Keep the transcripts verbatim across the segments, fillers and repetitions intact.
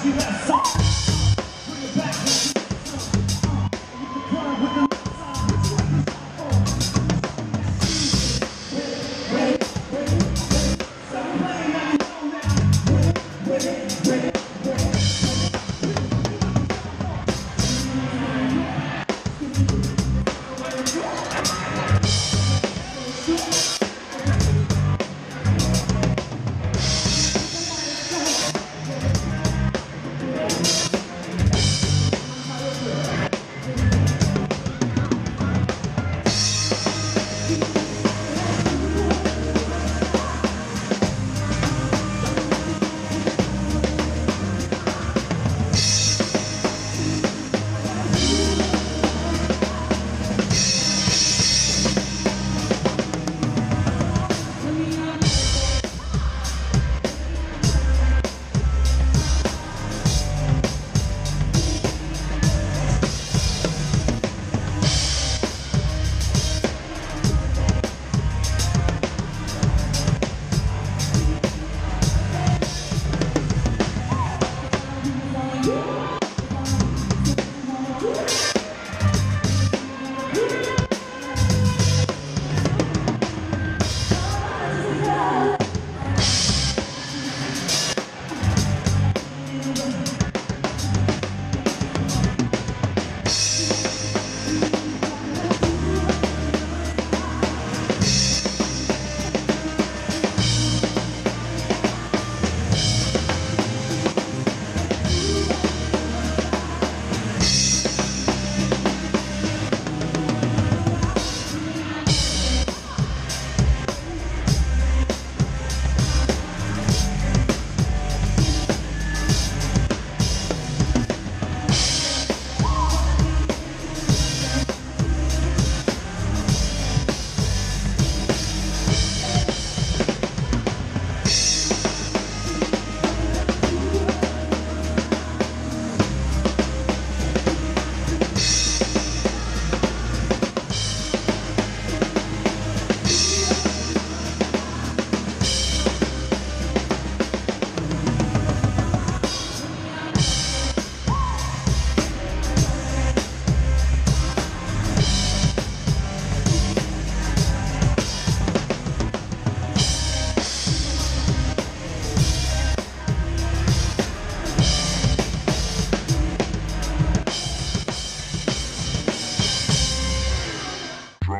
Drum,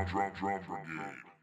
drum, drum, drum, drum.